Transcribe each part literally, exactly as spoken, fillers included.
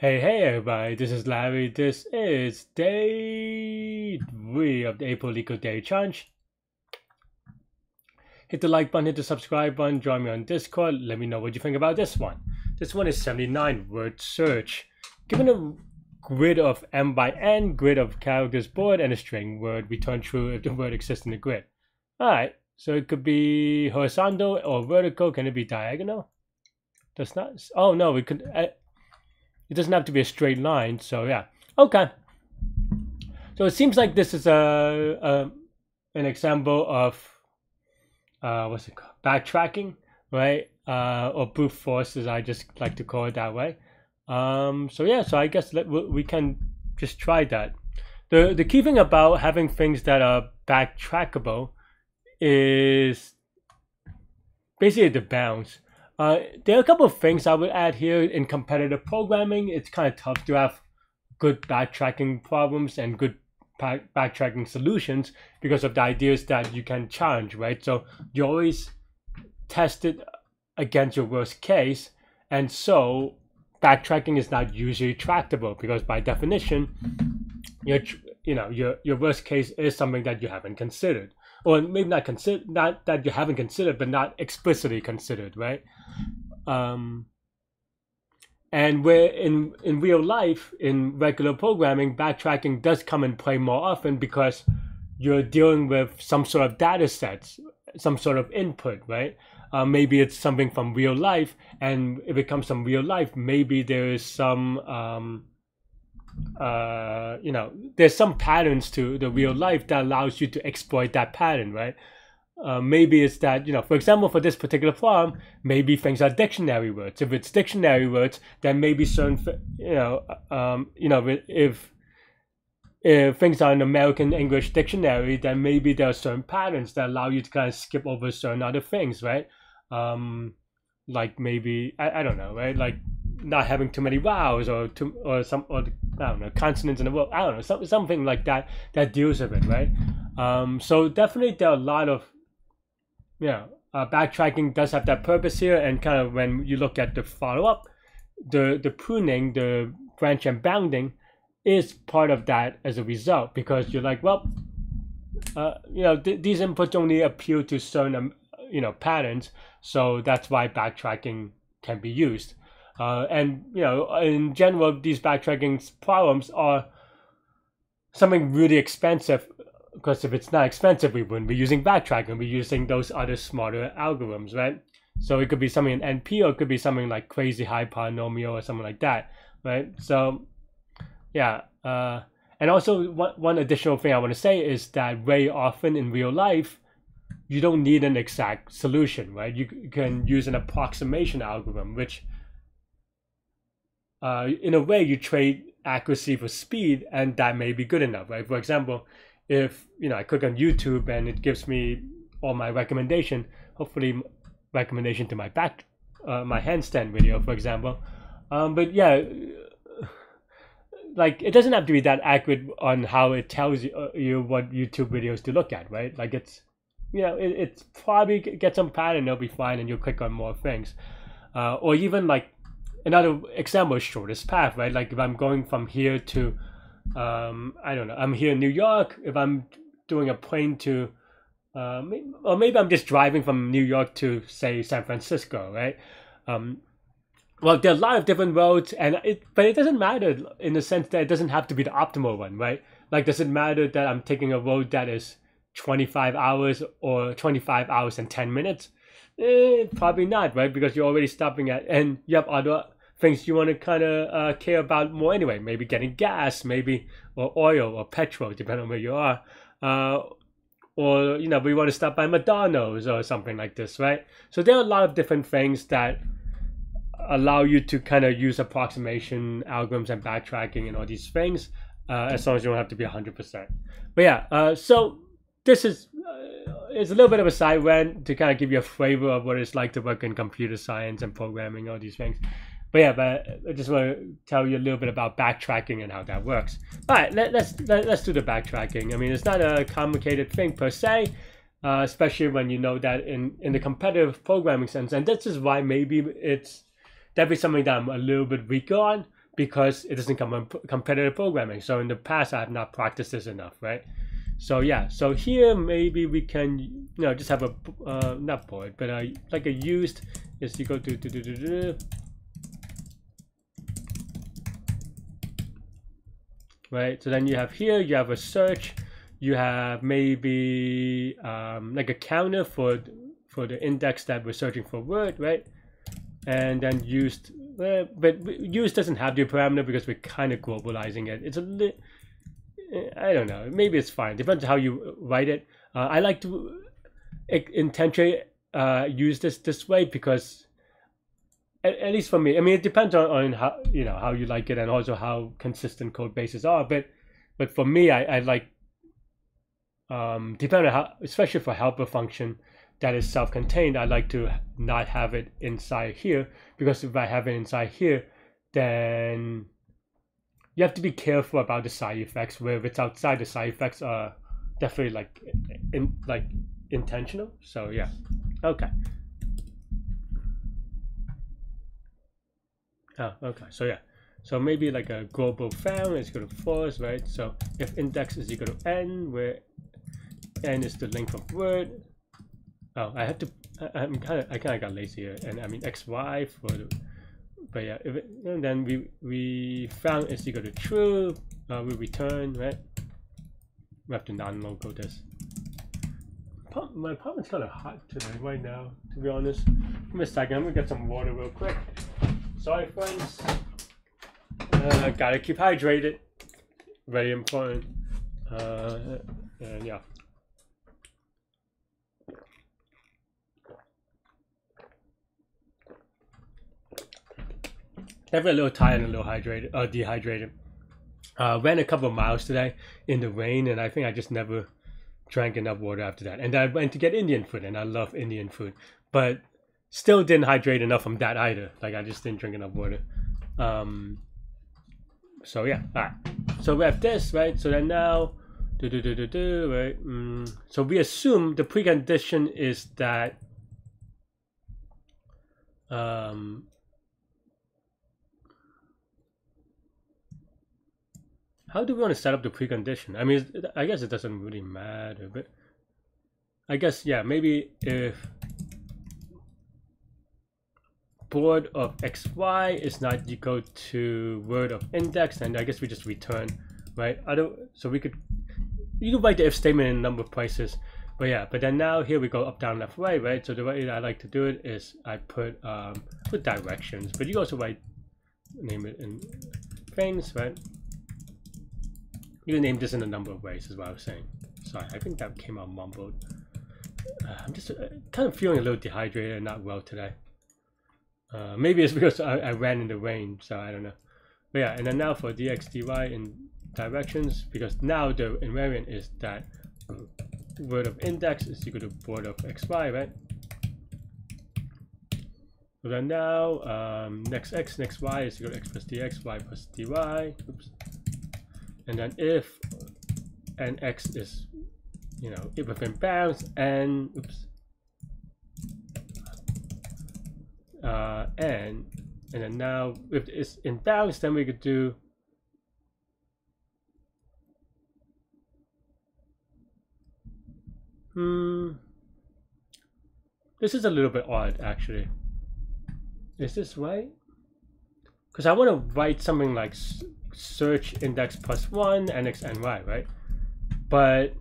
Hey, hey everybody, this is Larry. This is day three of the April Legal Daily Challenge. Hit the like button, hit the subscribe button, join me on Discord. Let me know what you think about this one. This one is seventy-nine word search. Given a grid of M by N, grid of characters board, and a string word, return true if the word exists in the grid. Alright, so it could be horizontal or vertical. Can it be diagonal? That's not. Oh no, we could. Uh, It doesn't have to be a straight line, so yeah. Okay. So it seems like this is a, a an example of uh, what's it called? Backtracking, right? Uh, or brute force, as I just like to call it that way. Um, so yeah, so I guess let, we can just try that. The the key thing about having things that are backtrackable is basically the bounds. Uh, there are a couple of things I would add here. In competitive programming, it's kind of tough to have good backtracking problems and good back backtracking solutions because of the ideas that you can challenge, right? So you always test it against your worst case, and so backtracking is not usually tractable because by definition, your you know your your worst case is something that you haven't considered. Or maybe not consider, not that you haven't considered, but not explicitly considered, right? Um, and where in in real life, in regular programming, backtracking does come in play more often because you're dealing with some sort of data sets, some sort of input, right? Uh, maybe it's something from real life, and if it comes from real life, maybe there is some. Um, Uh, you know, there's some patterns to the real life that allows you to exploit that pattern, right? Uh, maybe it's that, you know, for example, for this particular problem, maybe things are dictionary words. If it's dictionary words, then maybe certain, you know, um, you know, if if things are in American English dictionary, then maybe there are certain patterns that allow you to kind of skip over certain other things, right? Um, like maybe I, I don't know, right? Like. Not having too many vowels or too, or some or I don't know consonants in the world. I don't know some, something like that that deals with it, right? Um, so definitely there are a lot of, you know, uh, backtracking does have that purpose here, and kind of when you look at the follow up, the the pruning, the branch and bounding, is part of that as a result because you're like, well, uh, you know, th these inputs only appeal to certain um, you know patterns, so that's why backtracking can be used. Uh, and, you know, in general, these backtracking problems are something really expensive, because if it's not expensive, we wouldn't be using backtracking. We're using those other smarter algorithms, right? So it could be something in N P, or it could be something like crazy high polynomial or something like that, right? So, yeah. Uh, and also, one, one additional thing I want to say is that very often in real life, you don't need an exact solution, right? You can use an approximation algorithm, which... Uh, in a way, you trade accuracy for speed, and that may be good enough, right? For example, if you know I click on YouTube and it gives me all my recommendation, hopefully recommendation to my back, uh, my handstand video, for example. Um, but yeah, like it doesn't have to be that accurate on how it tells you, uh, you what YouTube videos to look at, right? Like it's, you know, it, it's probably get some pattern, it'll be fine, and you'll click on more things, uh, or even like. Another example is shortest path, right? Like if I'm going from here to, um, I don't know, I'm here in New York. If I'm doing a plane to, uh, or maybe I'm just driving from New York to, say, San Francisco, right? Um, well, there are a lot of different roads, and it, but it doesn't matter in the sense that it doesn't have to be the optimal one, right? Like, does it matter that I'm taking a road that is twenty-five hours or twenty-five hours and ten minutes? Eh, probably not, right? Because you're already stopping at, and you have other things you want to kind of uh, care about more anyway. Maybe getting gas, maybe, or oil, or petrol, depending on where you are. Uh, or, you know, we want to stop by McDonald's or something like this, right? So there are a lot of different things that allow you to kind of use approximation algorithms and backtracking and all these things, uh, as long as you don't have to be one hundred percent. But yeah, uh, so this is... Uh, It's a little bit of a side rant to kind of give you a flavor of what it's like to work in computer science and programming, all these things. But yeah, but I just want to tell you a little bit about backtracking and how that works. All right, let, let's let, let's do the backtracking. I mean, it's not a complicated thing per se, uh, especially when you know that in in the competitive programming sense. And this is why maybe it's definitely something that I'm a little bit weaker on, because it doesn't come on competitive programming. So in the past, I have not practiced this enough, right? So yeah, so here maybe we can, you know, just have a, uh, not void, but uh, like a used is you go to, to, to, to, to, right? So then you have here, you have a search, you have maybe um, like a counter for, for the index that we're searching for word, right? And then used, uh, but used doesn't have the parameter because we're kind of globalizing it. It's a little, I don't know. Maybe it's fine. Depends on how you write it. Uh, I like to intentionally uh, use this this way because, at, at least for me, I mean, it depends on, on how you know how you like it and also how consistent code bases are. But but for me, I, I like um, depending on how, especially for helper function that is self-contained, I like to not have it inside here because if I have it inside here, then you have to be careful about the side effects. Where if it's outside, the side effects are definitely like in, like intentional. So yeah, okay. Oh, okay. So yeah, so maybe like a global found is equal to false, right? So if index is equal to n, where n is the length of word. Oh, I have to. I, I'm kind of. I kind of got lazy here, and I mean x y for the. But yeah, if it, and then we we found is equal to true, uh, we return, right? We have to non-local this. My apartment's kind of hot today, right now, to be honest. Give me a second, I'm gonna get some water real quick. Sorry, friends. Uh, gotta keep hydrated. Very important. Uh, and yeah. Definitely a little tired and a little hydrated, uh, dehydrated. Uh, ran a couple of miles today in the rain, and I think I just never drank enough water after that. And I went to get Indian food, and I love Indian food, but still didn't hydrate enough from that either. Like I just didn't drink enough water. Um, so yeah, all right. So we have this, right? So then now, do do do do do, right? Mm. So we assume the precondition is that. Um, How do we want to set up the precondition? I mean, I guess it doesn't really matter, but I guess, yeah, maybe if board of X Y is not equal to word of index, and I guess we just return, right? Other, so we could, you could write the if statement in a number of places, but yeah, but then now here we go up, down, left, right, right? So the way I like to do it is I put, um, put directions, but you also write, name it in things, right? You can name this in a number of ways is what I was saying. Sorry, I think that came out mumbled. Uh, I'm just uh, kind of feeling a little dehydrated and not well today. Uh, maybe it's because I, I ran in the rain, so I don't know. But yeah, and then now for dx, dy in directions, because now the invariant is that word of index is equal to board of xy, right? So then now, um, next x, next y is equal to x plus dx, y plus dy. Oops. And then if nx is, you know, if within bounds, n, oops, uh, n, and then now if it's in bounds, then we could do, hmm, this is a little bit odd actually. Is this right? Because I want to write something like search index plus one nx ny, right? But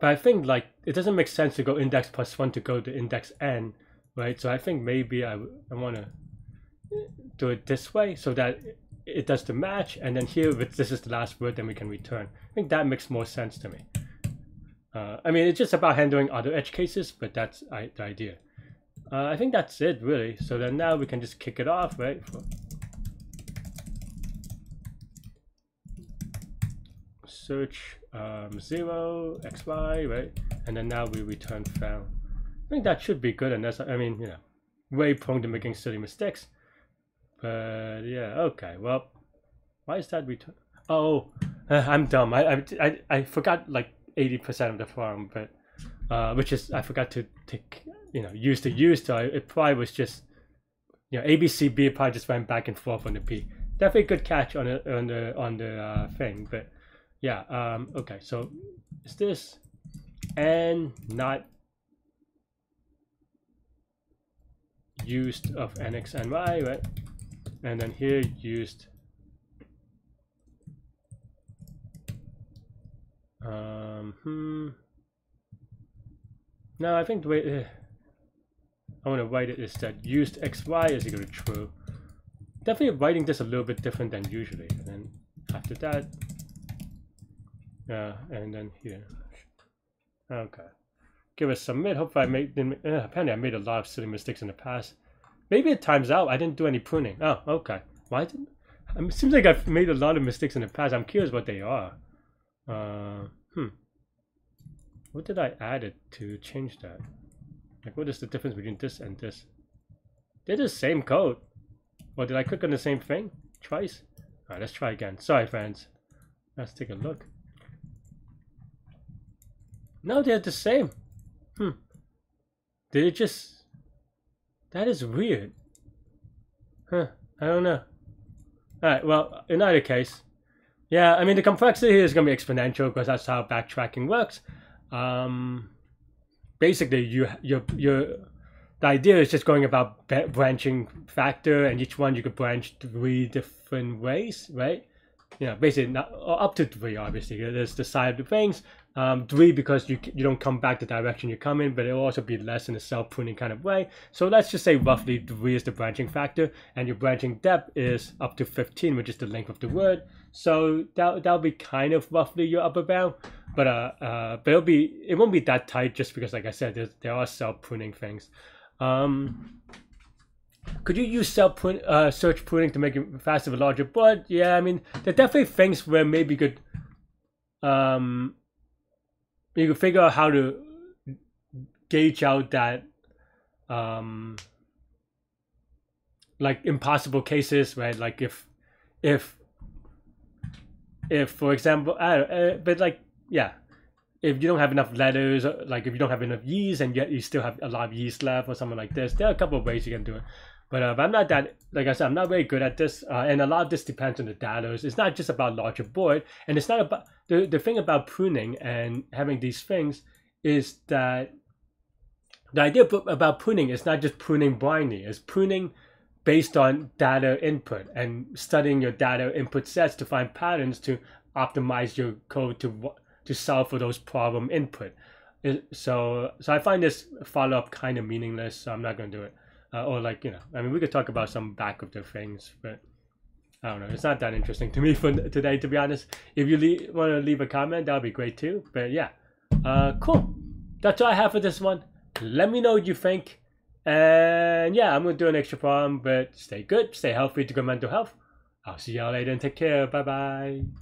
but I think like it doesn't make sense to go index plus one to go to index n, right? So I think maybe I I want to do it this way so that it does the match, and then here if this is the last word, then we can return. I think that makes more sense to me. Uh, I mean, it's just about handling other edge cases, but that's I, the idea. Uh, I think that's it, really. So then now we can just kick it off, right? Search um, zero, xy, right? And then now we return found. I think that should be good, unless, I mean, you know, way prone to making silly mistakes. But yeah, okay, well, why is that return? Oh, uh, I'm dumb. I, I, I, I forgot, like, eighty percent of the form, but uh, which is I forgot to take, you know, use the use. So it probably was just, you know, A B C B probably just went back and forth on the P. Definitely good catch on the on the on the uh, thing, but yeah. Um, okay, so is this N not used of N X N Y, right? And then here used um hmm no I think the way uh, I want to write it is that used X Y is equal to true. Definitely writing this a little bit different than usually, and then after that uh and then here. Okay, give a submit. Hopefully I made didn't, uh, apparently I made a lot of silly mistakes in the past. Maybe it times out. I didn't do any pruning. Oh, okay. Why didn't? It seems like I've made a lot of mistakes in the past. I'm curious what they are. Uh, hmm. What did I add it to change that? Like, what is the difference between this and this? They're the same code. Or did I click on the same thing twice? All right, let's try again. Sorry, friends. Let's take a look. No, they're the same. Hmm. Did it just... That is weird. Huh, I don't know. Alright, well, in either case, yeah, I mean, the complexity here is going to be exponential because that's how backtracking works. Um, basically, you, you, you, the idea is just going about branching factor, and each one you could branch three different ways, right? You know, basically, not, up to three, obviously. There's the side of the things. Um, three because you you don't come back the direction you come in, but it'll also be less in a self pruning kind of way. So let's just say roughly three is the branching factor, and your branching depth is up to fifteen, which is the length of the word. So that that'll be kind of roughly your upper bound, but uh, uh but it'll be it won't be that tight just because, like I said, there are self pruning things. Um, could you use self prun uh, search pruning to make it faster with larger board? Yeah, I mean, there are definitely things where maybe you could um. you can figure out how to gauge out that um like impossible cases, right? Like if if if for example I don't uh, but like yeah if you don't have enough letters, like if you don't have enough yeast and yet you still have a lot of yeast left or something like this, there are a couple of ways you can do it. But uh, I'm not that, like I said, I'm not very good at this. Uh, and a lot of this depends on the data. It's not just about larger board. And it's not about, the, the thing about pruning and having these things is that the idea about pruning is not just pruning blindly. It's pruning based on data input and studying your data input sets to find patterns to optimize your code to, to solve for those problem input. It, so, so I find this follow-up kind of meaningless, so I'm not going to do it. Uh, or like, you know, I mean, we could talk about some back of the things, but I don't know. It's not that interesting to me for today, to be honest. If you want to leave a comment, that would be great too. But yeah, uh, cool. That's all I have for this one. Let me know what you think. And yeah, I'm going to do an extra problem, but stay good, stay healthy, to good mental health. I'll see y'all later and take care. Bye-bye.